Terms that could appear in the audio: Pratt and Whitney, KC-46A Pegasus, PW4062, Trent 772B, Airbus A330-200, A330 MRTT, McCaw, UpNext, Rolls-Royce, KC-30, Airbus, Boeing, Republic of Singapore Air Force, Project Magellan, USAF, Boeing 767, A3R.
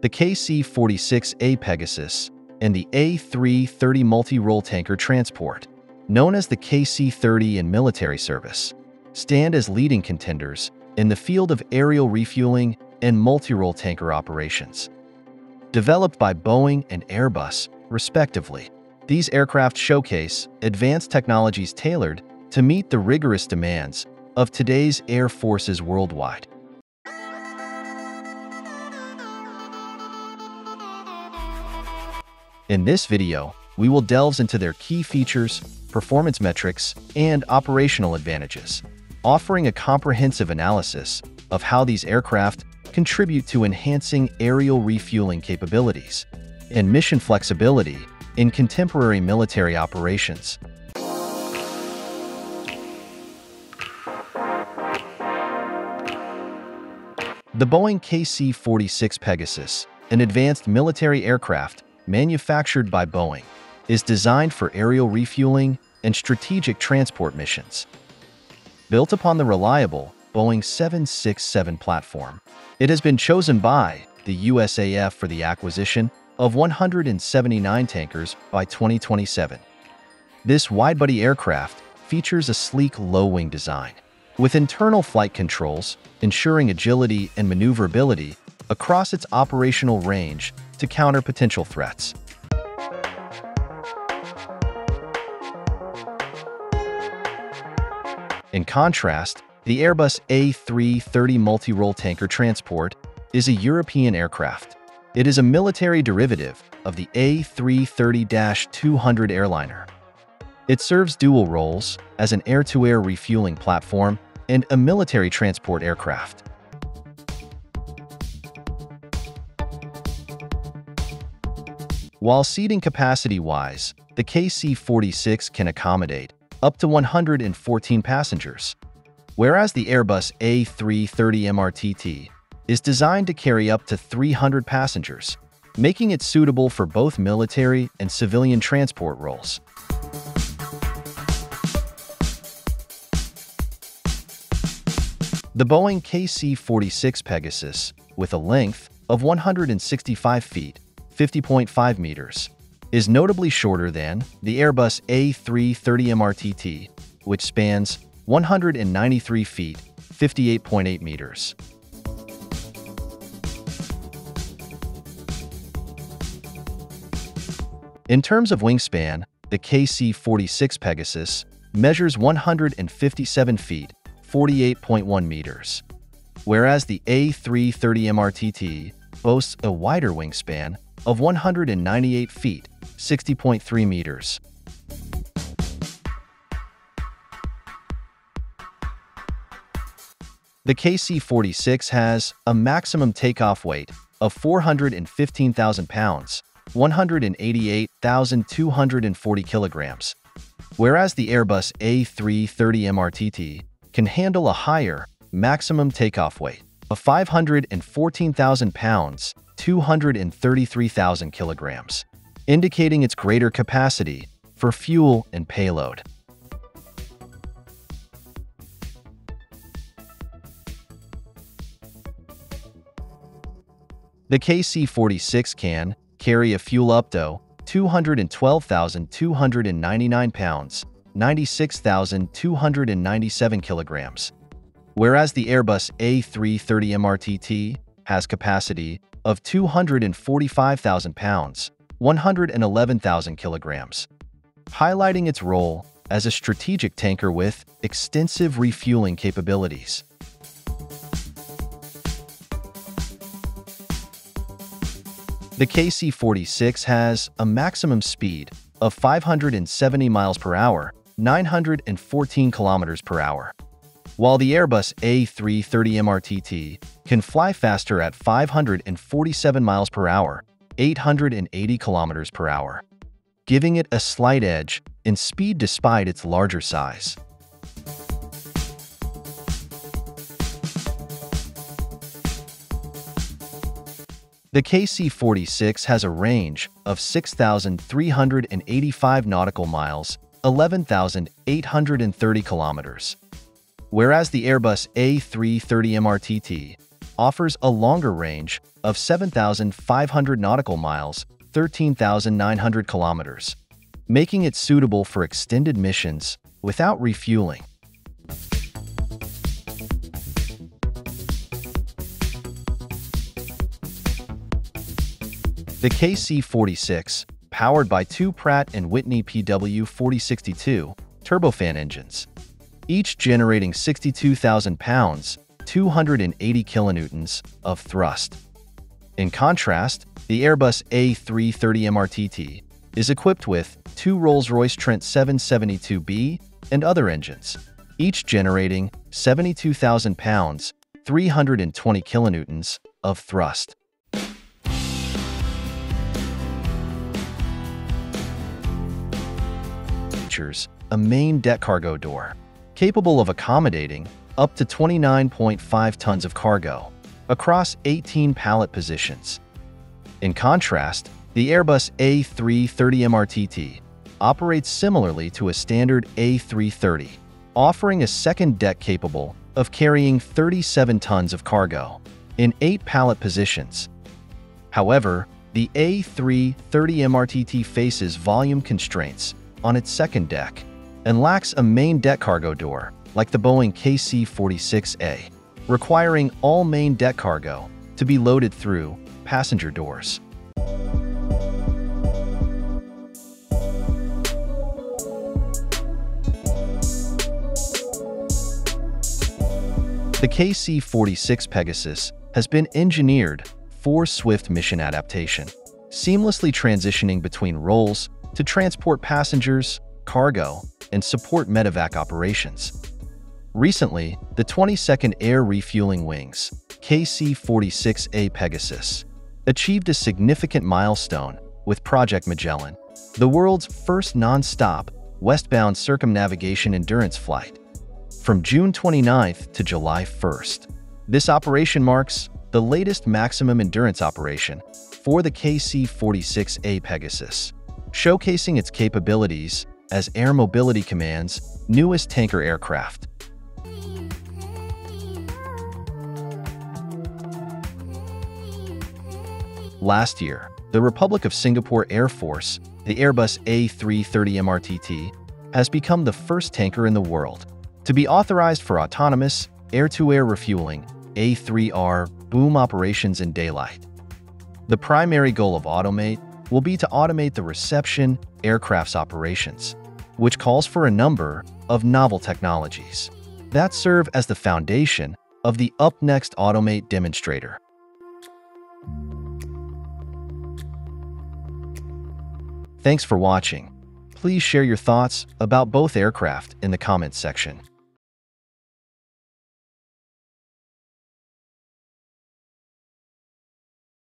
the KC-46A Pegasus, and the A330 multi-role tanker transport, known as the KC-30 in military service, stand as leading contenders in the field of aerial refueling and multi-role tanker operations. Developed by Boeing and Airbus, respectively, these aircraft showcase advanced technologies tailored to meet the rigorous demands of today's air forces worldwide. In this video, we will delve into their key features, performance metrics, and operational advantages, offering a comprehensive analysis of how these aircraft contribute to enhancing aerial refueling capabilities and mission flexibility in contemporary military operations. The Boeing KC-46 Pegasus, an advanced military aircraft manufactured by Boeing, is designed for aerial refueling and strategic transport missions. Built upon the reliable Boeing 767 platform, it has been chosen by the USAF for the acquisition of 179 tankers by 2027. This wide-body aircraft features a sleek low-wing design, with internal flight controls ensuring agility and maneuverability across its operational range to counter potential threats. In contrast, the Airbus A330 multi-role tanker transport is a European aircraft. It is a military derivative of the A330-200 airliner. It serves dual roles as an air-to-air refueling platform and a military transport aircraft. While seating capacity-wise, the KC-46 can accommodate up to 114 passengers, whereas the Airbus A330 MRTT is designed to carry up to 300 passengers, making it suitable for both military and civilian transport roles. The Boeing KC-46 Pegasus, with a length of 165 feet, 50.5 meters, is notably shorter than the Airbus A330 MRTT, which spans 193 feet, 58.8 meters. In terms of wingspan, the KC-46 Pegasus measures 157 feet, 48.1 meters, whereas the A330 MRTT boasts a wider wingspan of 198 feet, 60.3 meters. The KC-46 has a maximum takeoff weight of 415,000 pounds, 188,240 kilograms, whereas the Airbus A330 MRTT can handle a higher maximum takeoff weight of 514,000 pounds, 233,000 kilograms, indicating its greater capacity for fuel and payload. The KC-46 can carry a fuel up to 212,299 pounds, 96,297 kilograms, whereas the Airbus A330 MRTT has capacity of 245,000 pounds, 111,000 kilograms, highlighting its role as a strategic tanker with extensive refueling capabilities. The KC-46 has a maximum speed of 570 miles per hour, 914 kilometers per hour, while the Airbus A330 MRTT can fly faster at 547 miles per hour, 880 kilometers per hour, giving it a slight edge in speed despite its larger size. The KC-46 has a range of 6,385 nautical miles, 11,830 kilometers, whereas the Airbus A330 MRTT offers a longer range of 7,500 nautical miles, 13,900 kilometers, making it suitable for extended missions without refueling. The KC-46, powered by two Pratt and Whitney PW4062 turbofan engines, each generating 62,000 pounds, 280 kilonewtons of thrust. In contrast, the Airbus A330 MRTT is equipped with two Rolls-Royce Trent 772B and other engines, each generating 72,000 pounds, 320 kilonewtons of thrust. A main deck cargo door, capable of accommodating up to 29.5 tons of cargo across 18 pallet positions. In contrast, the Airbus A330 MRTT operates similarly to a standard A330, offering a second deck capable of carrying 37 tons of cargo in 8 pallet positions. However, the A330 MRTT faces volume constraints on its second deck and lacks a main deck cargo door like the Boeing KC-46A, requiring all main deck cargo to be loaded through passenger doors. The KC-46 Pegasus has been engineered for swift mission adaptation, seamlessly transitioning between roles to transport passengers, cargo, and support medevac operations. Recently, the 22nd Air Refueling Wing's KC-46A Pegasus achieved a significant milestone with Project Magellan, the world's first non-stop westbound circumnavigation endurance flight. From June 29th to July 1st, this operation marks the latest maximum endurance operation for the KC-46A Pegasus, showcasing its capabilities as Air Mobility Command's newest tanker aircraft. Last year, the Republic of Singapore Air Force, the Airbus A330 MRTT, has become the first tanker in the world to be authorized for autonomous air-to-air refueling (A3R) boom operations in daylight. The primary goal of Automate will be to automate the reception aircraft's operations, which calls for a number of novel technologies that serve as the foundation of the UpNext Automate demonstrator. Thanks for watching. Please share your thoughts about both aircraft in the comments section.